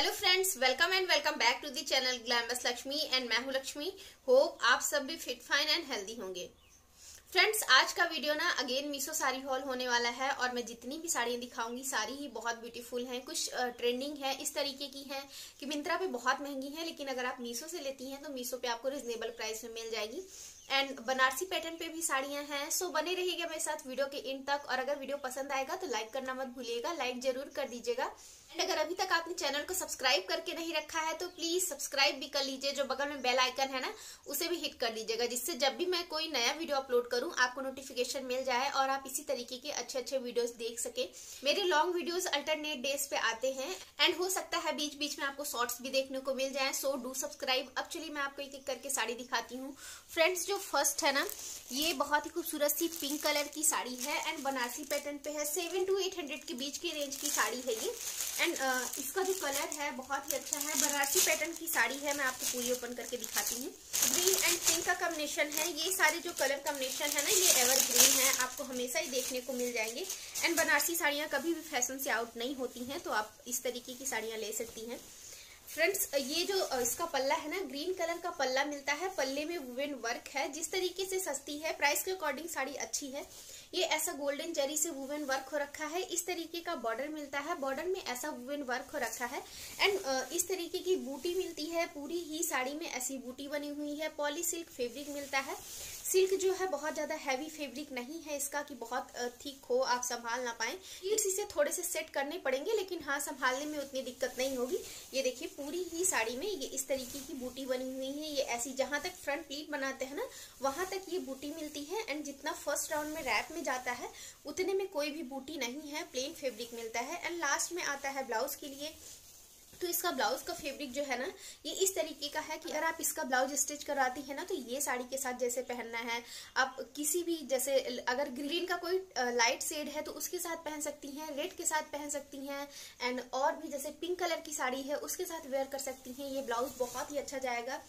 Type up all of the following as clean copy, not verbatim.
Hello friends, welcome and welcome back to the channel glamorous Lakshmi and मैं हूँ Lakshmi. Hope आप सब भी फिट फाइन एंड हेल्दी होंगे। फ्रेंड्स, आज का वीडियो ना अगेन मीशो साड़ी हॉल होने वाला है और मैं जितनी भी साड़ियाँ दिखाऊंगी सारी ही बहुत ब्यूटीफुल हैं। कुछ ट्रेंडिंग है इस तरीके की हैं कि मिंत्रा पे बहुत महंगी है, लेकिन अगर आप मीशो से लेती हैं तो मीशो पे आपको रिजनेबल प्राइस में मिल जाएगी। एंड बनारसी पैटर्न पे भी साड़ियाँ हैं। सो बने रहिएगा मेरे साथ वीडियो के एंड तक, और अगर वीडियो पसंद आएगा तो लाइक करना मत भूलिएगा, लाइक जरूर कर दीजिएगा। एंड अगर अभी तक आपने चैनल को सब्सक्राइब करके नहीं रखा है तो प्लीज सब्सक्राइब भी कर लीजिए, जो बगल में बेल आइकन है ना उसे भी हिट कर लीजिएगा, जिससे जब भी मैं कोई नया वीडियो अपलोड करूँ आपको नोटिफिकेशन मिल जाए और आप इसी तरीके के अच्छे अच्छे वीडियोज देख सके। मेरे लॉन्ग वीडियोज अल्टरनेट डेज पे आते हैं एंड हो सकता है बीच बीच में आपको शॉर्ट्स भी देखने को मिल जाए। So do subscribe. अब चलिए मैं आपको एक एक करके साड़ी दिखाती हूँ। फ्रेंड्स, जो फर्स्ट है ना ये बहुत ही खूबसूरत सी पिंक कलर की साड़ी है एंड बनारसी पैटर्न पे है। 700 to 800 के बीच की रेंज की साड़ी है ये। एंड इसका जो कलर है बहुत ही अच्छा है, बनारसी पैटर्न की साड़ी है। मैं आपको पूरी ओपन करके दिखाती हूँ। ग्रीन एंड पिंक का कॉम्बिनेशन है। ये सारे जो कलर कॉम्बिनेशन है ना ये एवरग्रीन है, आपको हमेशा ही देखने को मिल जाएंगे। एंड बनारसी साड़ियाँ कभी भी फैशन से आउट नहीं होती हैं, तो आप इस तरीके की साड़ियाँ ले सकती हैं। फ्रेंड्स, ये जो इसका पल्ला है ना ग्रीन कलर का पल्ला मिलता है, पल्ले में वुवन वर्क है। जिस तरीके से सस्ती है प्राइस के अकॉर्डिंग साड़ी अच्छी है। ये ऐसा गोल्डन जरी से वुवन वर्क हो रखा है, इस तरीके का बॉर्डर मिलता है, बॉर्डर में ऐसा वुवन वर्क हो रखा है। एंड इस तरीके की बूटी मिलती है, पूरी ही साड़ी में ऐसी बूटी बनी हुई है। पॉली सिल्क फैब्रिक मिलता है। सिल्क जो है बहुत ज्यादा हैवी फैब्रिक नहीं है इसका कि बहुत थिक हो आप संभाल ना पाए। इसे थोड़े से सेट करने पड़ेंगे, लेकिन हाँ संभालने में उतनी दिक्कत नहीं होगी। ये देखिए पूरी ही साड़ी में ये इस तरीके की बूटी बनी हुई है। ये ऐसी जहाँ तक फ्रंट प्लीट बनाते हैं ना वहां तक ये बूटी मिलती है। एंड जितना फर्स्ट राउंड में रैप में जाता है उतने में कोई भी बूटी नहीं है, प्लेन फैब्रिक मिलता है। एंड लास्ट में आता है ब्लाउज के लिए, तो इसका ब्लाउज का फैब्रिक जो है ना ये इस तरीके का है कि अगर आप इसका ब्लाउज स्टिच करवाती है ना तो ये साड़ी के साथ जैसे पहनना है आप किसी भी, जैसे अगर ग्रीन का कोई लाइट शेड है तो उसके साथ पहन सकती हैं, रेड के साथ पहन सकती हैं। एंड और भी जैसे पिंक कलर की साड़ी है उसके साथ वेयर कर सकती हैं। ये ब्लाउज बहुत ही अच्छा जाएगा,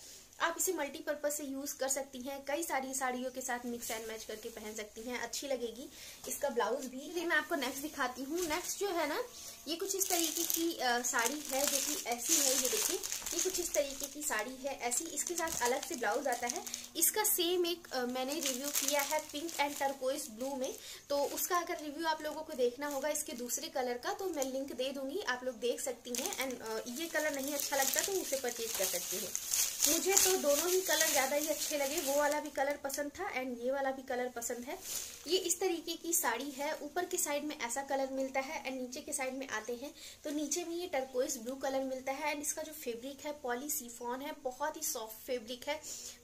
आप इसे मल्टीपर्पज से यूज कर सकती हैं, कई सारी साड़ियों के साथ मिक्स एंड मैच करके पहन सकती हैं, अच्छी लगेगी। इसका ब्लाउज भी मैं आपको नेक्स्ट दिखाती हूँ। नेक्स्ट जो है ना ये कुछ इस तरीके की साड़ी है जो कि ऐसी है। ये देखिए ये कुछ इस तरीके की साड़ी है ऐसी, इसके साथ अलग से ब्लाउज आता है। इसका सेम एक मैंने रिव्यू किया है पिंक एंड टर्कोइज ब्लू में, तो उसका अगर रिव्यू आप लोगों को देखना होगा इसके दूसरे कलर का तो मैं लिंक दे दूंगी, आप लोग देख सकती हैं। एंड ये कलर नहीं अच्छा लगता तो उसे परचेज कर सकती है। मुझे तो दोनों ही कलर ज़्यादा ही अच्छे लगे, वो वाला भी कलर पसंद था एंड ये वाला भी कलर पसंद है। ये इस तरीके की साड़ी है, ऊपर के साइड में ऐसा कलर मिलता है एंड नीचे के साइड में आते हैं तो नीचे में ये टर्कोइज ब्लू कलर मिलता है। एंड इसका जो फैब्रिक है पॉली शिफॉन है, बहुत ही सॉफ्ट फैब्रिक है,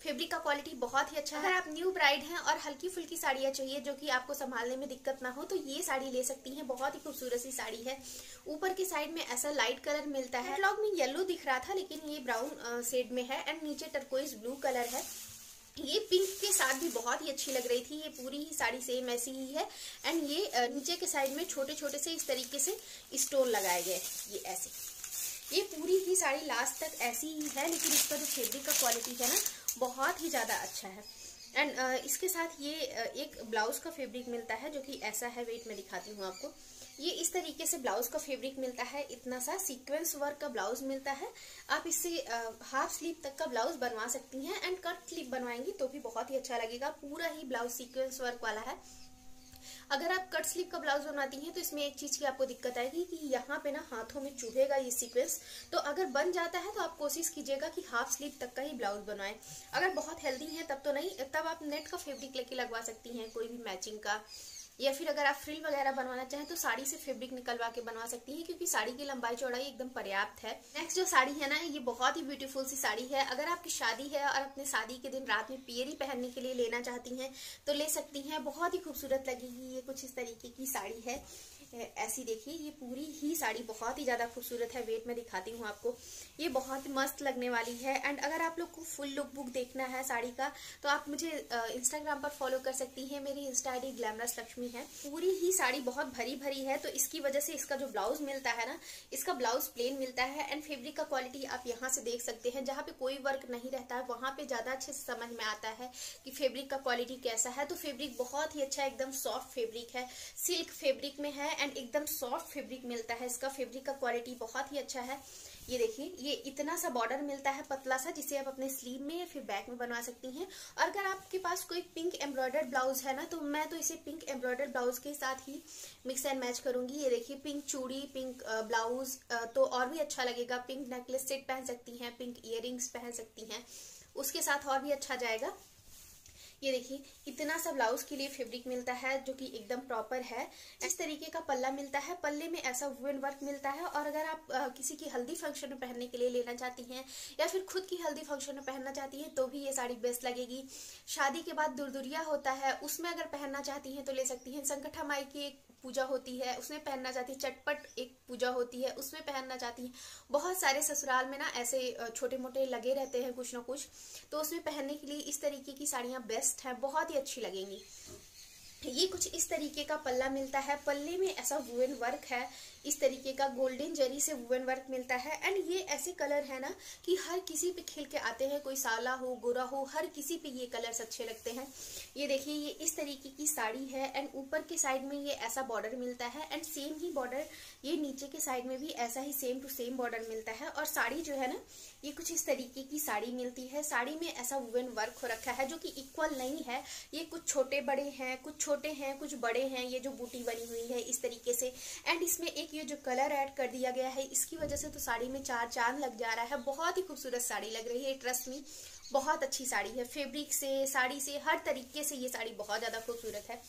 फैब्रिक का क्वालिटी बहुत ही अच्छा है। अगर आप न्यू ब्राइड हैं और हल्की फुल्की साड़ियाँ चाहिए जो कि आपको संभालने में दिक्कत ना हो तो ये साड़ी ले सकती हैं, बहुत ही खूबसूरत सी साड़ी है। ऊपर के साइड में ऐसा लाइट कलर मिलता है, ब्लॉग में येलो दिख रहा था लेकिन ये ब्राउन शेड में है। एंड नीचे टर्कोइज ब्लू कलर है, ये पिंक के साथ भी बहुत ही अच्छी लग रही थी। ये पूरी ही साड़ी सेम ऐसी ही है। एंड ये नीचे के साइड में छोटे छोटे से इस तरीके से स्टोन लगाए गए, ये ऐसे। ये पूरी ही साड़ी लास्ट तक ऐसी ही है, लेकिन इसका जो फैब्रिक का क्वालिटी है ना बहुत ही ज़्यादा अच्छा है। एंड इसके साथ ये एक ब्लाउज का फैब्रिक मिलता है जो कि ऐसा है, वेट में दिखाती हूँ आपको। ये इस तरीके से ब्लाउज का फैब्रिक मिलता है, इतना सा सीक्वेंस वर्क का ब्लाउज मिलता है। आप इससे हाफ स्लीव तक का ब्लाउज बनवा सकती हैं एंड कट स्लीव बनवाएंगी तो भी बहुत ही अच्छा लगेगा। पूरा ही ब्लाउज सीक्वेंस वर्क वाला है। अगर आप कट स्लीव का ब्लाउज बनाती हैं तो इसमें एक चीज़ की आपको दिक्कत आएगी कि यहाँ पे ना हाथों में चुभेगा ये सीक्वेंस, तो अगर बन जाता है तो आप कोशिश कीजिएगा कि हाफ स्लीव तक का ही ब्लाउज बनवाएं। अगर बहुत हेल्दी हैं तब तो नहीं, तब आप नेट का फैब्रिक लेके लगवा सकती हैं कोई भी मैचिंग का, या फिर अगर आप फ्रिल वगैरह बनवाना चाहें तो साड़ी से फैब्रिक निकलवा के बनवा सकती हैं, क्योंकि साड़ी की लंबाई चौड़ाई एकदम पर्याप्त है। नेक्स्ट जो साड़ी है ना ये बहुत ही ब्यूटीफुल सी साड़ी है। अगर आपकी शादी है और अपने शादी के दिन रात में पियरी पहनने के लिए लेना चाहती हैं तो ले सकती हैं, बहुत ही खूबसूरत लगेगी। ये कुछ इस तरीके की साड़ी है ऐसी, देखिए ये पूरी ही साड़ी बहुत ही ज़्यादा खूबसूरत है। वेट में दिखाती हूँ आपको, ये बहुत मस्त लगने वाली है। एंड अगर आप लोग को फुल लुक बुक देखना है साड़ी का तो आप मुझे इंस्टाग्राम पर फॉलो कर सकती हैं, मेरी इंस्टा आईडी ग्लैमरस लक्ष्मी है। पूरी ही साड़ी बहुत भरी भरी है तो इसकी वजह से इसका जो ब्लाउज मिलता है ना इसका ब्लाउज प्लेन मिलता है। एंड फैब्रिक का क्वालिटी आप यहाँ से देख सकते हैं, जहाँ पे कोई वर्क नहीं रहता है वहाँ पे ज़्यादा अच्छे से समझ में आता है कि फैब्रिक का क्वालिटी कैसा है। तो फैब्रिक बहुत ही अच्छा एकदम सॉफ्ट फैब्रिक है, सिल्क फैब्रिक में है एंड एकदम सॉफ्ट फैब्रिक मिलता है। इसका फैब्रिक का क्वालिटी बहुत ही अच्छा है। ये देखिए ये इतना सा बॉर्डर मिलता है पतला सा, जिसे आप अपने स्लीव में या फिर बैक में बनवा सकती हैं। और अगर आपके पास कोई पिंक एम्ब्रॉयडर्ड ब्लाउज है ना, तो मैं तो इसे पिंक एम्ब्रॉयडर्ड ब्लाउज के साथ ही मिक्स एंड मैच करूंगी। ये देखिए पिंक चूड़ी, पिंक ब्लाउज तो और भी अच्छा लगेगा। पिंक नेकलेस सेट पहन सकती हैं, पिंक इयररिंग्स पहन सकती हैं, उसके साथ और भी अच्छा जाएगा। ये देखिए इतना सा ब्लाउज के लिए फैब्रिक मिलता है जो कि एकदम प्रॉपर है। इस तरीके का पल्ला मिलता है, पल्ले में ऐसा वुवन वर्क मिलता है। और अगर आप किसी की हल्दी फंक्शन में पहनने के लिए लेना चाहती हैं या फिर खुद की हल्दी फंक्शन में पहनना चाहती हैं तो भी ये साड़ी बेस्ट लगेगी। शादी के बाद दुर्दुरिया होता है, उसमें अगर पहनना चाहती हैं तो ले सकती हैं। संकटा माई की एक पूजा होती है, उसमें पहनना चाहती है। चटपट एक पूजा होती है, उसमें पहनना चाहती है। बहुत सारे ससुराल में ना ऐसे छोटे मोटे लगे रहते हैं कुछ ना कुछ, तो उसमें पहनने के लिए इस तरीके की साड़ियाँ बेस्ट हैं, बहुत ही अच्छी लगेंगी। ये कुछ इस तरीके का पल्ला मिलता है, पल्ले में ऐसा वुवन वर्क है। इस तरीके का गोल्डन जरी से वुवन वर्क मिलता है। एंड ये ऐसे कलर है ना कि हर किसी पे खिल के आते हैं, कोई साला हो, गोरा हो, हर किसी पे ये कलर्स अच्छे लगते हैं। ये देखिए ये इस तरीके की साड़ी है। एंड ऊपर के साइड में ये ऐसा बॉर्डर मिलता है एंड सेम ही बॉर्डर ये नीचे के साइड में भी ऐसा ही सेम टू सेम बॉर्डर मिलता है। और साड़ी जो है ना ये कुछ इस तरीके की साड़ी मिलती है। साड़ी में ऐसा वुवन वर्क हो रखा है जो कि इक्वल नहीं है, ये कुछ छोटे बड़े हैं, कुछ छोटे हैं, कुछ बड़े हैं। ये जो बूटी बनी हुई है इस तरीके से। एंड इसमें एक ये जो कलर ऐड कर दिया गया है, इसकी वजह से तो साड़ी में चार चांद लग जा रहा है। बहुत ही खूबसूरत साड़ी लग रही है, ट्रस्ट मी बहुत अच्छी साड़ी है। फैब्रिक से, साड़ी से, हर तरीके से ये साड़ी बहुत ज़्यादा खूबसूरत है।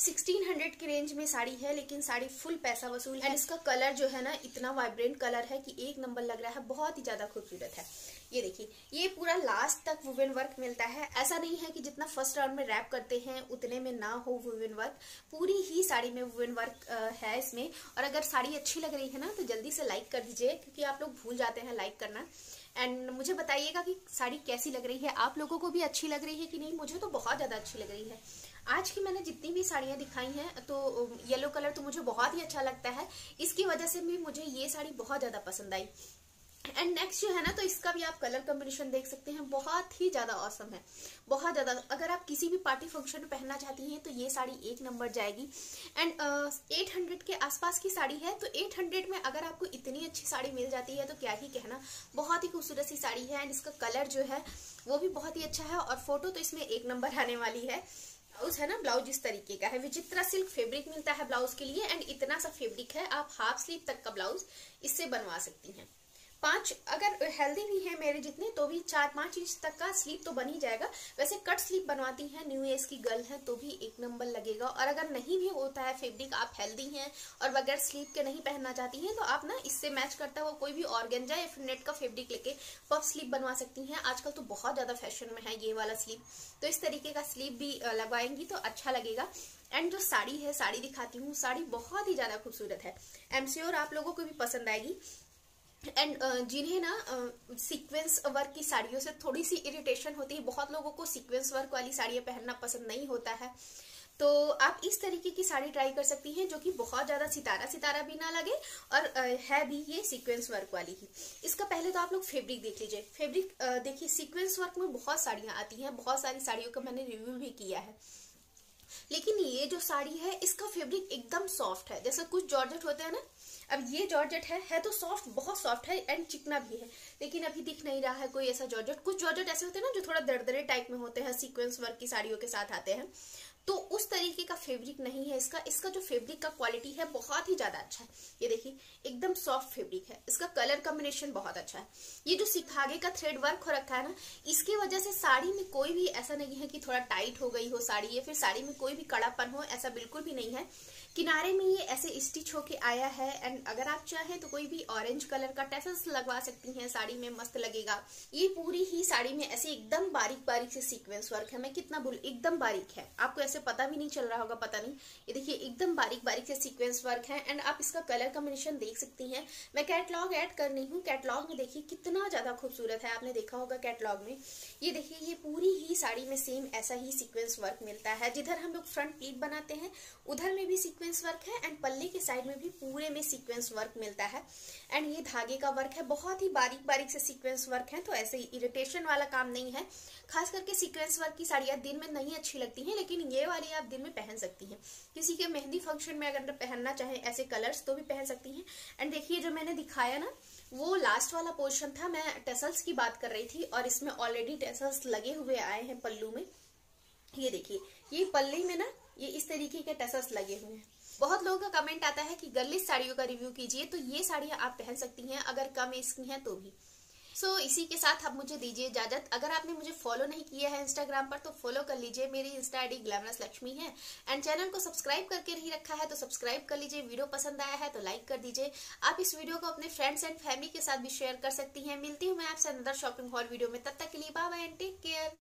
1600 की रेंज में साड़ी है, लेकिन साड़ी फुल पैसा वसूल है। इसका कलर जो है ना इतना वाइब्रेंट कलर है कि एक नंबर लग रहा है, बहुत ही ज़्यादा खूबसूरत है। ये देखिए ये पूरा लास्ट तक वुवन वर्क मिलता है। ऐसा नहीं है कि जितना फर्स्ट राउंड में रैप करते हैं उतने में ना हो वुवन वर्क, पूरी ही साड़ी में वुवन वर्क है इसमें। और अगर साड़ी अच्छी लग रही है ना तो जल्दी से लाइक कर दीजिए, क्योंकि आप लोग भूल जाते हैं लाइक करना। एंड मुझे बताइएगा कि साड़ी कैसी लग रही है, आप लोगों को भी अच्छी लग रही है कि नहीं। मुझे तो बहुत ज़्यादा अच्छी लग रही है। आज की मैंने जितनी भी साड़ियाँ दिखाई हैं तो येलो कलर तो मुझे बहुत ही अच्छा लगता है, इसकी वजह से भी मुझे ये साड़ी बहुत ज़्यादा पसंद आई। एंड नेक्स्ट जो है ना तो इसका भी आप कलर कॉम्बिनेशन देख सकते हैं, बहुत ही ज़्यादा औसम है, बहुत ज़्यादा। अगर आप किसी भी पार्टी फंक्शन में पहनना चाहती हैं तो ये साड़ी एक नंबर जाएगी। एंड 800 के आसपास की साड़ी है, तो 800 में अगर आपको इतनी अच्छी साड़ी मिल जाती है तो क्या ही कहना। बहुत ही खूबसूरत सी साड़ी है। एंड इसका कलर जो है वो भी बहुत ही अच्छा है, और फोटो तो इसमें एक नंबर आने वाली है। ब्लाउज है ना, ब्लाउज इस तरीके का है, विचित्रा सिल्क फैब्रिक मिलता है ब्लाउज के लिए। एंड इतना सा फैब्रिक है, आप हाफ स्लीव तक का ब्लाउज इससे बनवा सकती हैं। 5 अगर हेल्दी भी है मेरे जितने तो भी 4-5 इंच तक का स्लीव तो बन ही जाएगा। वैसे कट स्लीव बनवाती हैं, न्यू एज की गर्ल है तो भी एक नंबर लगेगा। और अगर नहीं भी होता है फैब्रिक, आप हेल्दी हैं और बगैर स्लीव के नहीं पहनना चाहती हैं, तो आप ना इससे मैच करता हुआ कोई भी ऑर्गेंजा या फिर नेट का फैब्रिक लेके पफ स्लीव बनवा सकती हैं। आजकल तो बहुत ज़्यादा फैशन में है ये वाला स्लीव, तो इस तरीके का स्लीव भी लगवाएंगी तो अच्छा लगेगा। एंड जो साड़ी है, साड़ी दिखाती हूँ, साड़ी बहुत ही ज़्यादा खूबसूरत है, आई एम श्योर आप लोगों को भी पसंद आएगी। एंड जिन्हें ना सीक्वेंस वर्क की साड़ियों से थोड़ी सी इरिटेशन होती है, बहुत लोगों को सीक्वेंस वर्क वाली साड़ियाँ पहनना पसंद नहीं होता है, तो आप इस तरीके की साड़ी ट्राई कर सकती हैं जो कि बहुत ज़्यादा सितारा सितारा भी ना लगे और है भी ये सीक्वेंस वर्क वाली ही। इसका पहले तो आप लोग फैब्रिक देख लीजिए। फैब्रिक देखिए, सीक्वेंस वर्क में बहुत साड़ियाँ आती हैं, बहुत सारी साड़ियों का मैंने रिव्यू भी किया है, लेकिन ये जो साड़ी है इसका फैब्रिक एकदम सॉफ्ट है। जैसे कुछ जॉर्जेट होते हैं ना, अब ये जॉर्जेट है तो सॉफ्ट, बहुत सॉफ्ट है एंड चिकना भी है, लेकिन अभी दिख नहीं रहा है कोई ऐसा जॉर्जेट। कुछ जॉर्जेट ऐसे होते हैं ना जो थोड़ा दरदरे टाइप में होते हैं, सीक्वेंस वर्क की साड़ियों के साथ आते हैं, तो उस तरीके का फैब्रिक नहीं है इसका। इसका जो फैब्रिक का क्वालिटी है बहुत ही ज़्यादा अच्छा है। ये देखिए एकदम सॉफ्ट फैब्रिक है, इसका कलर कॉम्बिनेशन बहुत अच्छा है। ये जो धागे का थ्रेड वर्क हो रखा है ना, इसकी वजह से साड़ी में कोई भी ऐसा नहीं है कि थोड़ा टाइट हो गई हो साड़ी, या फिर साड़ी में कोई भी कड़ापन हो, ऐसा बिल्कुल भी नहीं है। किनारे में ये ऐसे स्टिच होके आया है। एंड अगर आप चाहें तो कोई भी ऑरेंज कलर का टैसल्स लगवा सकती हैं साड़ी में, मस्त लगेगा। ये पूरी ही साड़ी में ऐसे एकदम बारीक बारीक से सीक्वेंस वर्क है। मैं कितना बोलूं, एकदम बारीक है, आपको ऐसे पता भी नहीं चल रहा होगा, पता नहीं। ये देखिए एकदम बारीक बारीक से सीक्वेंस वर्क है। एंड आप इसका कलर कॉम्बिनेशन देख सकती हैं। मैं कैटलॉग ऐड करनी हूँ, कैटलॉग में देखिए कितना ज़्यादा खूबसूरत है, आपने देखा होगा कैटलॉग में। ये देखिए ये पूरी ही साड़ी में सेम ऐसा ही सीक्वेंस वर्क मिलता है। जिधर हम लोग फ्रंट प्लीट बनाते हैं उधर में भी सीक्वेंस वर्क है, एंड पल्ले के साइड में भी पूरे में सीक्वेंस वर्क मिलता है। एंड ये धागे का वर्क है, बहुत ही बारीक बारीक से सीक्वेंस वर्क है, तो ऐसे इरिटेशन वाला काम नहीं है। खास करके सीक्वेंस वर्क की साड़ियाँ दिन में नहीं अच्छी लगती हैं, लेकिन ये वाली आप दिन में पहन सकती हैं। किसी के मेहंदी फंक्शन में अगर पहनना चाहे ऐसे कलर्स तो भी पहन सकती हैं। एंड देखिए जो मैंने दिखाया ना वो लास्ट वाला पोर्शन था, मैं टेसल्स की बात कर रही थी और इसमें ऑलरेडी टेसल्स लगे हुए आए हैं पल्लू में। ये देखिए, ये पल्ली में ना ये इस तरीके के टेसल्स लगे हुए हैं। बहुत लोगों का कमेंट आता है कि गर्लिश साड़ियों का रिव्यू कीजिए, तो ये साड़ियाँ आप पहन सकती हैं अगर कम एज की हैं तो भी। सो इसी के साथ आप मुझे दीजिए इजाजत। अगर आपने मुझे फॉलो नहीं किया है इंस्टाग्राम पर तो फॉलो कर लीजिए, मेरी इंस्टा आईडी ग्लैमरस लक्ष्मी है। एंड चैनल को सब्सक्राइब करके नहीं रखा है तो सब्सक्राइब कर लीजिए। वीडियो पसंद आया है तो लाइक कर दीजिए। आप इस वीडियो को अपने फ्रेंड्स एंड फैमिली के साथ भी शेयर कर सकती हैं। मिलती हूँ मैं आपसे अंदर शॉपिंग हॉल वीडियो में, तब तक के लिए bye bye and take care.